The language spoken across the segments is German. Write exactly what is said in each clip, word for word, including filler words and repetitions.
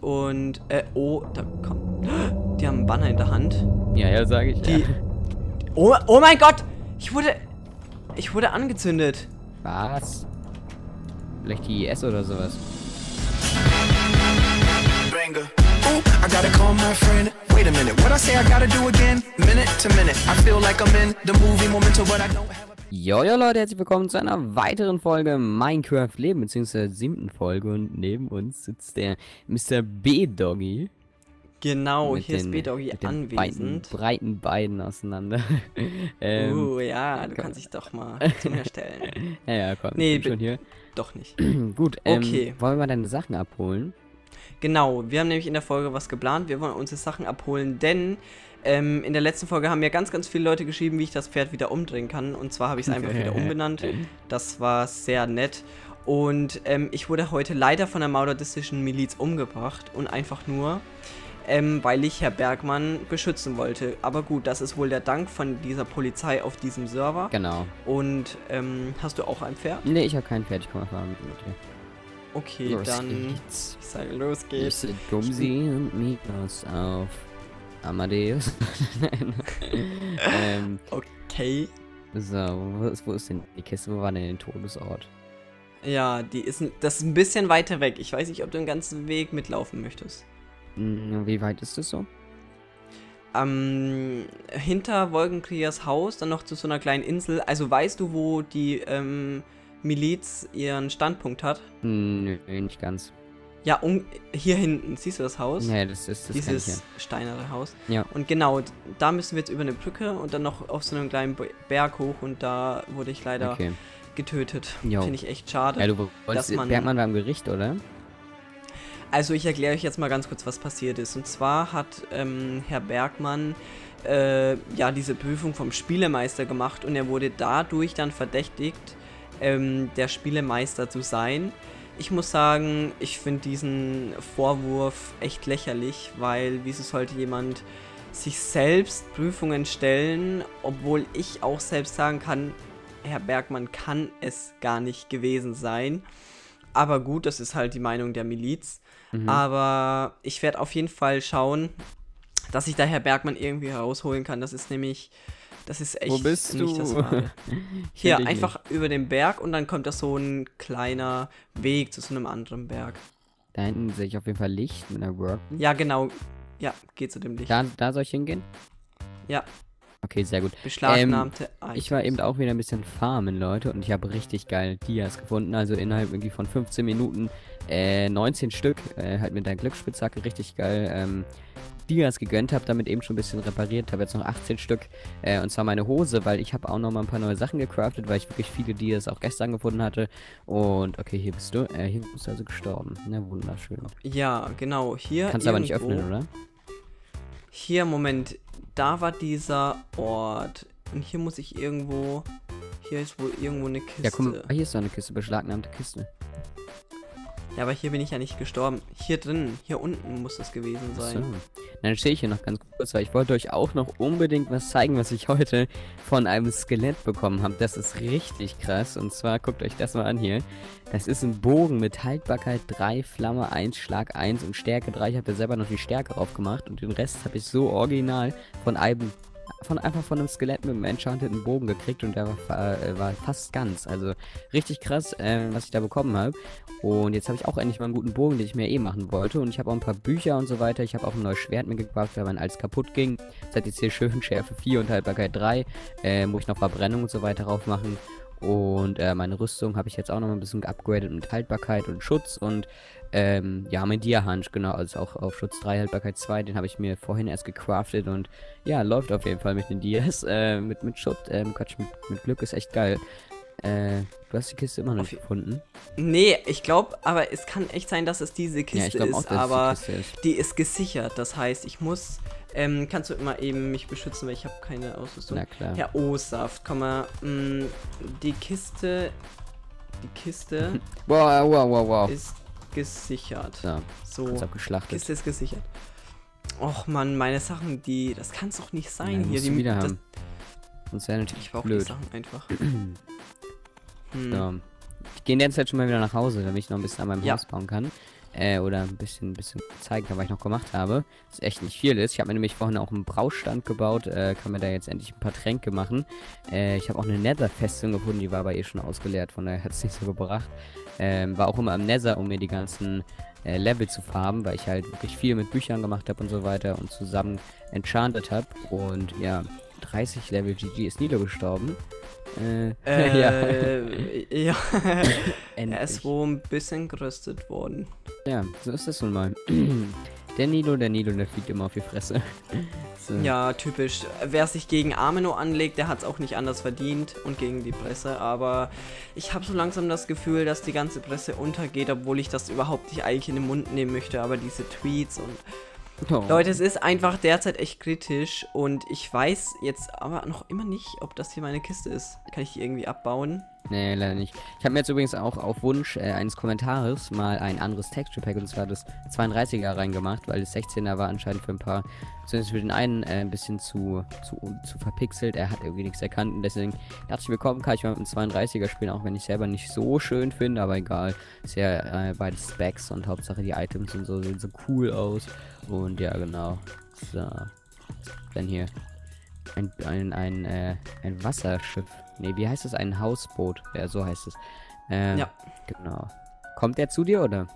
Und, äh, oh, da kommt. Die haben einen Banner in der Hand. Ja, ja, sage ich. Die. Ja. Oh, oh mein Gott! Ich wurde. Ich wurde angezündet. Was? Vielleicht die I S oder sowas. Jojo Leute, herzlich willkommen zu einer weiteren Folge Minecraft Leben, beziehungsweise der siebten Folge, und neben uns sitzt der Mister B-Doggy. Genau, hier ist B-Doggy anwesend. Mit breiten Beinen auseinander. ähm, uh, ja, du komm. kannst dich doch mal zum Herstellen. Ja, ja, komm, nee, ich bin schon hier. Doch nicht. Gut, ähm, okay. Wollen wir mal deine Sachen abholen? Genau, wir haben nämlich in der Folge was geplant. Wir wollen unsere Sachen abholen, denn ähm, in der letzten Folge haben ja ganz, ganz viele Leute geschrieben, wie ich das Pferd wieder umdrehen kann. Und zwar habe ich es einfach wieder umbenannt. Das war sehr nett. Und ähm, ich wurde heute leider von der Modern Decision Miliz umgebracht. Und einfach nur, ähm, weil ich Herr Bergmann beschützen wollte. Aber gut, das ist wohl der Dank von dieser Polizei auf diesem Server. Genau. Und ähm, hast du auch ein Pferd? Nee, ich habe kein Pferd. Ich komme einfach mit dir. Okay, los dann. Geht's. Ich sage, los geht's. Bumsi und Mikros auf Amadeus. ähm, okay. So, wo ist, wo ist denn die Kiste? Wo war denn der Todesort? Ja, die ist, das ist ein bisschen weiter weg. Ich weiß nicht, ob du den ganzen Weg mitlaufen möchtest. Wie weit ist das so? Ähm, hinter Wolkenkriegers Haus, dann noch zu so einer kleinen Insel. Also weißt du, wo die, ähm, Miliz ihren Standpunkt hat? Nö, nicht ganz. Ja, um, hier hinten, siehst du das Haus? Ja, das ist das Dieses steinere Haus. Ja. Und genau, da müssen wir jetzt über eine Brücke und dann noch auf so einem kleinen Berg hoch, und da wurde ich leider okay. getötet. Finde ich echt schade. Ja, du wolltest, dass man, Bergmann war im Gericht, oder? Also ich erkläre euch jetzt mal ganz kurz, was passiert ist. Und zwar hat ähm, Herr Bergmann äh, ja diese Prüfung vom Spielemeister gemacht, und er wurde dadurch dann verdächtigt, Ähm, der Spielemeister zu sein. Ich muss sagen, ich finde diesen Vorwurf echt lächerlich, weil wieso sollte jemand sich selbst Prüfungen stellen, obwohl ich auch selbst sagen kann, Herr Bergmann kann es gar nicht gewesen sein. Aber gut, das ist halt die Meinung der Miliz. Mhm. Aber ich werde auf jeden Fall schauen, dass ich da Herr Bergmann irgendwie herausholen kann. Das ist nämlich... Das ist echt Wo bist nicht du? das Wahre. Hier, einfach nicht. über den Berg, und dann kommt da so ein kleiner Weg zu so einem anderen Berg. Da hinten sehe ich auf jeden Fall Licht mit einer Work. Ja, genau. Ja, geh zu dem Licht. Da, da soll ich hingehen? Ja. Okay, sehr gut. Beschlagnahmte ähm, Ich war eben auch wieder ein bisschen farmen, Leute, und ich habe richtig geil Dias gefunden. Also innerhalb irgendwie von fünfzehn Minuten äh, neunzehn Stück, äh, halt mit der Glücksspitzhacke richtig geil ähm, Dias gegönnt, habe damit eben schon ein bisschen repariert, habe jetzt noch achtzehn Stück, äh, und zwar meine Hose, weil ich habe auch noch mal ein paar neue Sachen gecraftet, weil ich wirklich viele Dias auch gestern gefunden hatte. Und okay, hier bist du, äh, hier bist du also gestorben. Na, wunderschön. Ja, genau, hier Kannst du aber nicht öffnen, oder? Hier, Moment, da war dieser Ort, und hier muss ich irgendwo, hier ist wohl irgendwo eine Kiste. Ja, guck mal, hier ist doch eine Kiste, beschlagnahmte Kiste. Ja, aber hier bin ich ja nicht gestorben. Hier drin, hier unten muss das gewesen sein. So. Dann stehe ich hier noch ganz kurz, weil ich wollte euch auch noch unbedingt was zeigen, was ich heute von einem Skelett bekommen habe. Das ist richtig krass, und zwar, guckt euch das mal an hier. Das ist ein Bogen mit Haltbarkeit drei, Flamme eins, Schlag eins und Stärke drei. Ich habe ja selber noch die Stärke aufgemacht, und den Rest habe ich so original von einem... Von einfach von einem Skelett mit einem enchanteten Bogen gekriegt, und der war, äh, war fast ganz. Also richtig krass, äh, was ich da bekommen habe. Und jetzt habe ich auch endlich mal einen guten Bogen, den ich mir eh machen wollte. Und ich habe auch ein paar Bücher und so weiter. Ich habe auch ein neues Schwert mitgebracht, weil mein altes kaputt ging. Das hat jetzt hier schön Schärfe vier und Haltbarkeit drei. Äh, muss ich noch Verbrennung und so weiter drauf machen. Und äh, meine Rüstung habe ich jetzt auch noch mal ein bisschen geupgradet mit Haltbarkeit und Schutz. Und ähm, ja, mein Dia-Hunch, genau, also auch auf Schutz drei, Haltbarkeit zwei. Den habe ich mir vorhin erst gecraftet, und ja, läuft auf jeden Fall mit den Dias. Äh, mit, mit Schutz, ähm, Quatsch, mit, mit Glück ist echt geil. Äh, du hast die Kiste immer noch nicht gefunden? Nee, ich glaube, aber es kann echt sein, dass es diese Kiste ja, ich glaub auch, dass ist, aber es die Kiste ist. Die ist gesichert. Das heißt, ich muss... Ähm, kannst du immer eben mich beschützen, weil ich habe keine Ausrüstung. Na klar. Ja, O-Saft, komm mal. Mh, die Kiste... Die Kiste... wow, wow, wow, wow. ...ist gesichert. Ja, so, geschlachtet. Die Kiste ist gesichert. Och Mann, meine Sachen, die... Das kann's doch nicht sein. Ja, hier. Die musst du wieder das, haben. Sonst wäre natürlich Ich brauche die Sachen einfach. hm. So. Ich gehe in der Zeit schon mal wieder nach Hause, damit ich noch ein bisschen an meinem ja. Haus bauen kann. äh, oder ein bisschen, bisschen zeigen kann, was ich noch gemacht habe. Was echt nicht viel ist. Ich habe mir nämlich vorhin auch einen Braustand gebaut, äh, kann mir da jetzt endlich ein paar Tränke machen. Äh, ich habe auch eine Nether-Festung gefunden, die war aber eh schon ausgeleert, von daher hat es nicht so gebracht. Ähm, war auch immer am Nether, um mir die ganzen äh, Level zu farmen, weil ich halt wirklich viel mit Büchern gemacht habe und so weiter und zusammen enchantet habe. Und ja, dreißig Level, G G ist Nilo gestorben. Äh, äh, ja. ja. Er ist wohl ein bisschen geröstet worden. Ja, so ist das nun mal. Der Nilo, der Nilo, der fliegt immer auf die Fresse. So. Ja, typisch. Wer sich gegen Amino anlegt, der hat es auch nicht anders verdient und gegen die Presse. Aber ich habe so langsam das Gefühl, dass die ganze Presse untergeht, obwohl ich das überhaupt nicht eigentlich in den Mund nehmen möchte. Aber diese Tweets und... Oh. Leute, es ist einfach derzeit echt kritisch und ich weiß jetzt aber noch immer nicht, ob das hier meine Kiste ist. Kann ich die irgendwie abbauen? Nee, leider nicht. Ich habe mir jetzt übrigens auch auf Wunsch äh, eines Kommentares mal ein anderes Texture Pack, und zwar das zweiunddreißiger reingemacht, weil das sechzehner war anscheinend für ein paar, zumindest für den einen, äh, ein bisschen zu, zu, zu verpixelt. Er hat irgendwie nichts erkannt und deswegen herzlich willkommen, kann ich mal mit dem zweiunddreißiger spielen, auch wenn ich selber nicht so schön finde, aber egal. Ist ja äh, beide Specs und Hauptsache die Items und so sehen so cool aus. Und ja, genau. So. Dann hier ein, ein, ein, äh, ein Wasserschiff. Ne, wie heißt das? Ein Hausboot. Ja, so heißt es. Ähm, ja. Genau. Kommt der zu dir, oder?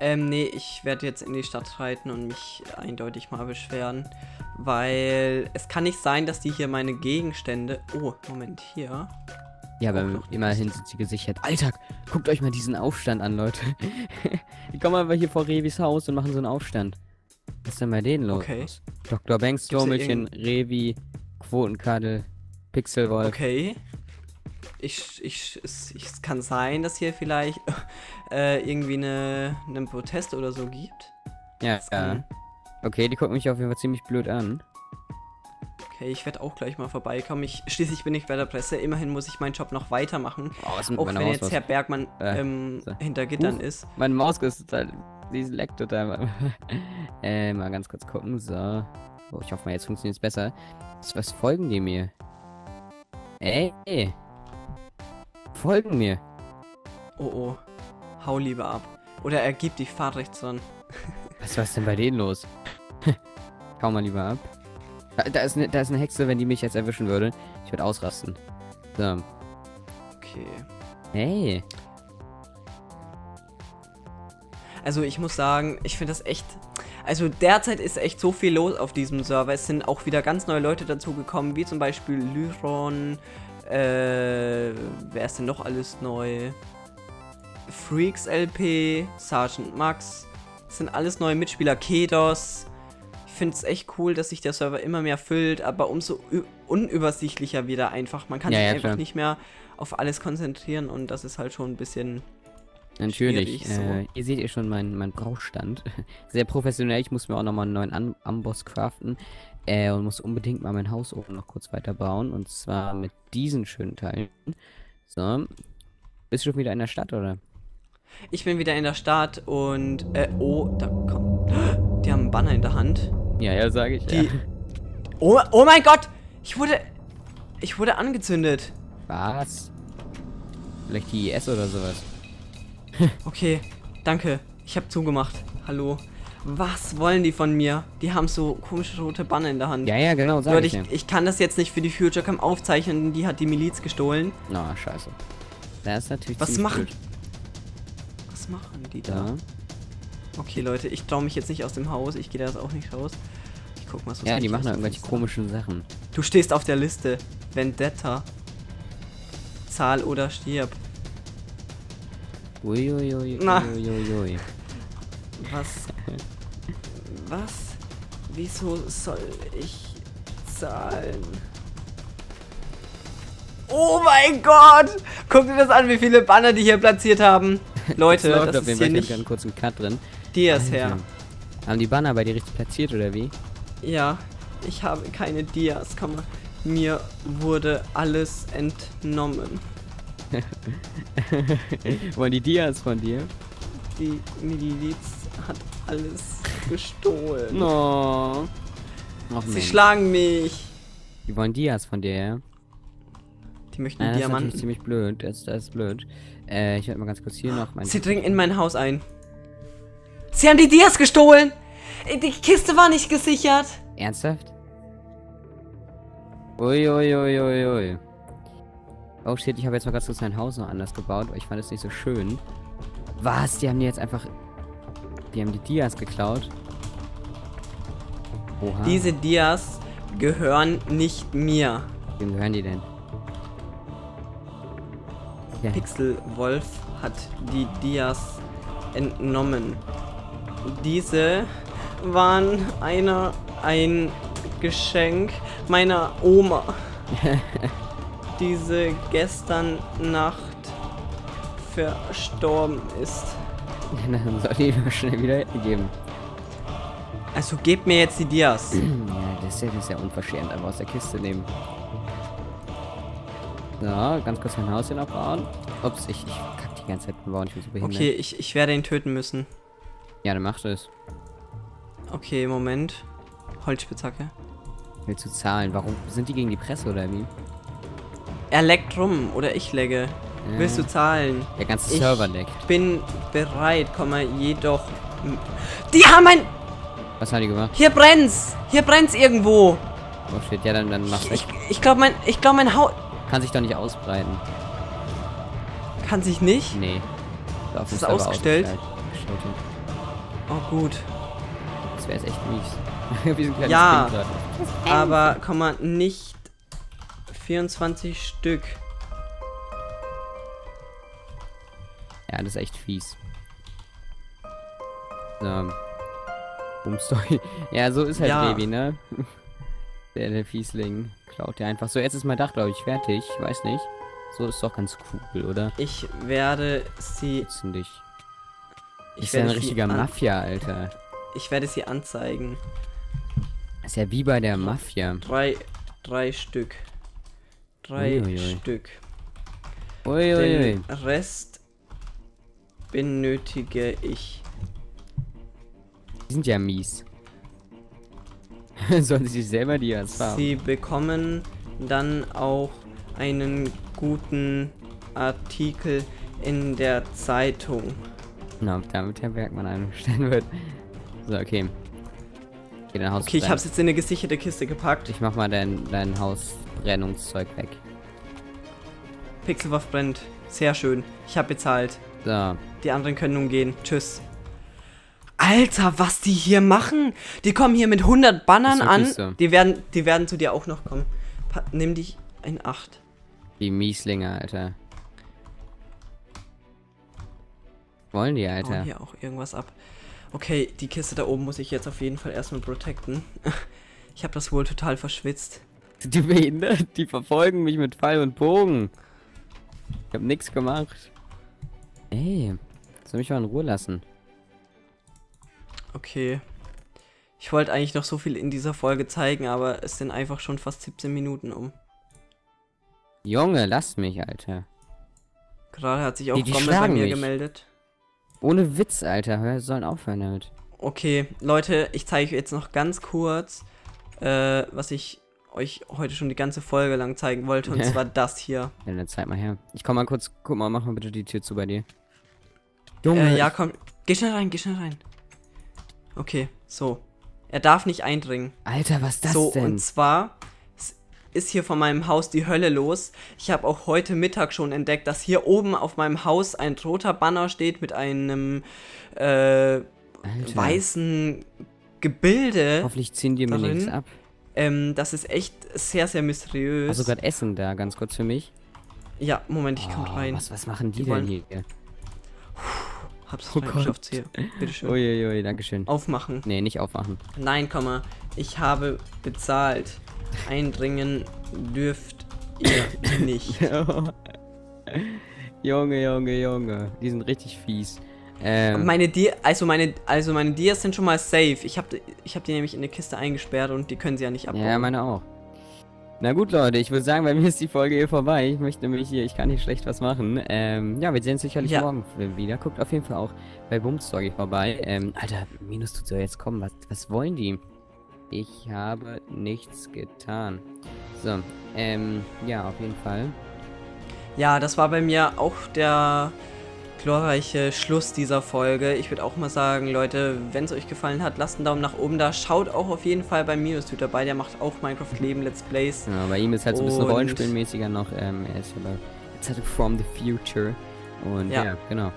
Ähm, nee, ich werde jetzt in die Stadt reiten und mich eindeutig mal beschweren. Weil es kann nicht sein, dass die hier meine Gegenstände... Oh, Moment, hier... Ja, aber oh, immerhin sind sie gesichert. Alter, guckt euch mal diesen Aufstand an, Leute. Die kommen aber hier vor Revis Haus und machen so einen Aufstand. Was ist denn bei denen los? Okay. Doktor Banks, Tomelchen, Revi, Quotenkadel, Pixelwolf. Okay. Ich, ich, es, ich, es kann sein, dass hier vielleicht äh, irgendwie eine, einen Protest oder so gibt. Ja, ja. Okay, die gucken mich auf jeden Fall ziemlich blöd an. Ich werde auch gleich mal vorbeikommen. Ich, schließlich bin ich bei der Presse. Immerhin muss ich meinen Job noch weitermachen. Oh, was auch wenn Maus jetzt was? Herr Bergmann äh, ähm, so. hinter Gittern uh, ist. Meine Maus ist total... Sie leckt total. äh, mal ganz kurz gucken. So. Oh, ich hoffe mal, jetzt funktioniert es besser. Was folgen die mir? Ey, ey. Folgen mir. Oh, oh. Hau lieber ab. Oder er gibt dich, fahr rechts ran. Was war denn bei denen los? Hau mal lieber ab. Da ist, eine, da ist eine Hexe, wenn die mich jetzt erwischen würde. Ich würde ausrasten. So. Okay. Hey. Also ich muss sagen, ich finde das echt... Also derzeit ist echt so viel los auf diesem Server. Es sind auch wieder ganz neue Leute dazugekommen, wie zum Beispiel Lyron. Äh, wer ist denn noch alles neu? Freaks L P, Sergeant Max. Das sind alles neue Mitspieler. Kedos. Ich finde es echt cool, dass sich der Server immer mehr füllt, aber umso unübersichtlicher wieder einfach. Man kann ja, sich ja, einfach klar. nicht mehr auf alles konzentrieren und das ist halt schon ein bisschen natürlich. So. Äh, ihr seht ihr schon meinen mein Brauchstand. Sehr professionell. Ich muss mir auch nochmal einen neuen Am Amboss craften äh, und muss unbedingt mal mein Haus oben noch kurz weiterbauen und zwar mit diesen schönen Teilen. So. Bist du schon wieder in der Stadt, oder? Ich bin wieder in der Stadt und äh, oh, da kommt... Die haben einen Banner in der Hand. Ja, ja, sage ich. Die... Ja. Oh, oh mein Gott! Ich wurde... Ich wurde angezündet. Was? Vielleicht die I S oder sowas. Okay, danke. Ich habe zugemacht. Hallo. Was wollen die von mir? Die haben so komische rote Banner in der Hand. Ja, ja, genau, sag Leute, ich, ich, ich kann das jetzt nicht für die Futurecam aufzeichnen. Die hat die Miliz gestohlen. Na, scheiße. Das ist natürlich Was machen... Blöd. Was machen die da? da? Okay, Leute, ich traue mich jetzt nicht aus dem Haus. Ich gehe da jetzt auch nicht raus. Ich guck mal, was Ja, die machen da irgendwelche komischen Sachen. Du stehst auf der Liste. Vendetta. Zahl oder stirb. Uiuiui. Uiuiui. Was? Was? Wieso soll ich zahlen? Oh mein Gott! Guck dir das an, wie viele Banner die hier platziert haben. Leute, das, das, das ist hier nicht... einen kurzen Cut drin. Dias her. Haben die Banner bei dir richtig platziert, oder wie? Ja, ich habe keine Dias, komm mal. Mir wurde alles entnommen. Wollen die Dias von dir? Die Miliz hat alles gestohlen. Oh. Oh, Sie Mensch. schlagen mich. Die wollen Dias von dir, ja? Die möchten Nein, Diamanten. Das ist ziemlich blöd, das, das ist blöd. Äh, ich werde mal ganz kurz hier noch... Meine Sie dringen in mein Haus ein. Sie haben die Dias gestohlen. Die Kiste war nicht gesichert. Ernsthaft? Uiuiuiui. Ui, ui, ui. Oh shit, ich habe jetzt mal ganz kurz mein Haus noch anders gebaut. Ich fand es nicht so schön. Was? Die haben die jetzt einfach... Die haben die Dias geklaut. Oha. Diese Dias gehören nicht mir. Wem gehören die denn? Ja. Pixelwolf hat die Dias entnommen. Diese waren einer ein Geschenk meiner Oma. Diese gestern Nacht verstorben ist. Ja, dann soll ich mal schnell wieder geben. Also gebt mir jetzt die Dias. Ja, das ist ja unverschämt, einfach aus der Kiste nehmen. So, ganz kurz mein Haus hier noch bauen. Ups, ich, ich kack die ganze Zeit bauen. Ich bin so behindert. Okay, ich, ich werde ihn töten müssen. Ja, dann macht es. Okay, Moment. Holzspitzhacke. Willst du zahlen? Warum? Sind die gegen die Presse oder wie? Er leckt rum oder ich legge. Äh, Willst du zahlen? Der ganze ich Server leckt. Ich bin bereit, komm mal jedoch. Die haben ein... Was haben die gemacht? Hier brennt's! Hier brennt's irgendwo! Oh shit, ja, dann, dann mach's ich, ich, ich glaube mein... Ich glaube mein Haus... Kann sich doch nicht ausbreiten. Kann sich nicht? Nee. Da ist es ausgestellt? ausgestellt. Oh gut. Das wäre echt mies. Wie so ein kleines ja, Ding, aber komm mal nicht vierundzwanzig Stück. Ja, das ist echt fies. So. Bums Story. Ja, so ist halt ja. Revi, ne? Der, der Fiesling klaut dir einfach. So, jetzt ist mein Dach, glaube ich, fertig. Ich weiß nicht. So ist doch ganz cool, oder? Ich werde sie... Dich. Ich ist ja ein richtiger Mafia, Alter. Ich werde sie anzeigen. Ist ja wie bei der Mafia. Drei, drei Stück. Drei Uiuiui. Stück. Uiuiui. Den Rest benötige ich. Die sind ja mies. Sollen sie sich selber die Dias haben? Sie bekommen dann auch einen guten Artikel in der Zeitung. Na, damit Herr Bergmann einstellen wird. So, okay. Okay, dein Haus okay ich hab's jetzt in eine gesicherte Kiste gepackt. Ich mach mal dein, dein Hausbrennungszeug weg. Pixelwolf brennt. Sehr schön. Ich hab bezahlt. So. Die anderen können umgehen. Tschüss. Alter, was die hier machen? Die kommen hier mit hundert Bannern an. So. Die werden, die werden zu dir auch noch kommen. Pa Nimm dich in Acht. Die Mieslinge, Alter. Wollen die, Alter? Oh, hier auch irgendwas ab. Okay, die Kiste da oben muss ich jetzt auf jeden Fall erstmal protecten. Ich habe das wohl total verschwitzt. Die behindert, die verfolgen mich mit Pfeil und Bogen. Ich habe nichts gemacht. Ey, soll mich mal in Ruhe lassen. Okay. Ich wollte eigentlich noch so viel in dieser Folge zeigen, aber es sind einfach schon fast siebzehn Minuten um. Junge, lass mich, Alter. Gerade hat sich auch Gommel bei mir mich. gemeldet. Ohne Witz, Alter. Wir sollen aufhören damit. Okay, Leute, ich zeige euch jetzt noch ganz kurz, äh, was ich euch heute schon die ganze Folge lang zeigen wollte. Und zwar das hier. Ja, dann zeig mal her. Ich komm mal kurz, guck mal, mach mal bitte die Tür zu bei dir. Junge. Äh, ja, komm. Geh schnell rein, geh schnell rein. Okay, so. Er darf nicht eindringen. Alter, was ist das so, denn? So, und zwar ist hier von meinem Haus die Hölle los. Ich habe auch heute Mittag schon entdeckt, dass hier oben auf meinem Haus ein roter Banner steht mit einem äh, weißen Gebilde. Hoffentlich ziehen die mir nichts ab. Ähm, das ist echt sehr, sehr mysteriös. Also gerade Essen da, ganz kurz für mich. Ja, Moment, ich oh, komm rein. Was, was machen die, die denn hier? Hab's oh geschafft hier. Bitteschön. Uiuiui, dankeschön. Aufmachen. Nee, nicht aufmachen. Nein, komm mal. Ich habe bezahlt. Eindringen dürft ihr nicht. Junge, Junge, Junge. Die sind richtig fies. Ähm, meine Dias, also meine, also meine Dias sind schon mal safe. Ich habe ich hab die nämlich in eine Kiste eingesperrt und die können sie ja nicht abbauen. Ja, meine auch. Na gut, Leute, ich würde sagen, bei mir ist die Folge hier vorbei. Ich möchte nämlich hier, ich kann nicht schlecht was machen. Ähm, ja, wir sehen uns sicherlich ja. morgen wieder. Guckt auf jeden Fall auch bei Bums Story vorbei. Ähm, Alter, MinusDude soll jetzt kommen. Was, was wollen die? Ich habe nichts getan. So, ähm, ja, auf jeden Fall. Ja, das war bei mir auch der glorreiche Schluss dieser Folge. Ich würde auch mal sagen, Leute, wenn es euch gefallen hat, lasst einen Daumen nach oben da. Schaut auch auf jeden Fall bei MinusDude dabei, der macht auch Minecraft Leben, Let's Plays. Ja, bei ihm ist halt so ein bisschen rollenspielmäßiger noch. Ähm, er ist ja bei It's From the Future. Und ja, ja genau.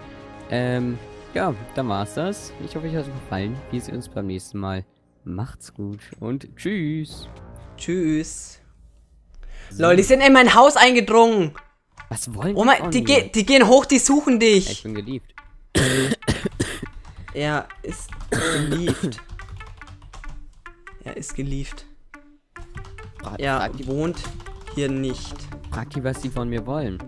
Ähm, ja, dann war's das. Ich hoffe, euch hat es gefallen. Wir sehen uns beim nächsten Mal. Macht's gut und tschüss. Tschüss. So. Lol, die sind in mein Haus eingedrungen. Was wollen die? Oh mein, die, ge die gehen hoch, die suchen dich. Ja, ich bin geliebt. Er ist geliebt. Er ist geliebt. Er wohnt hier nicht. Frag die, was die von mir wollen.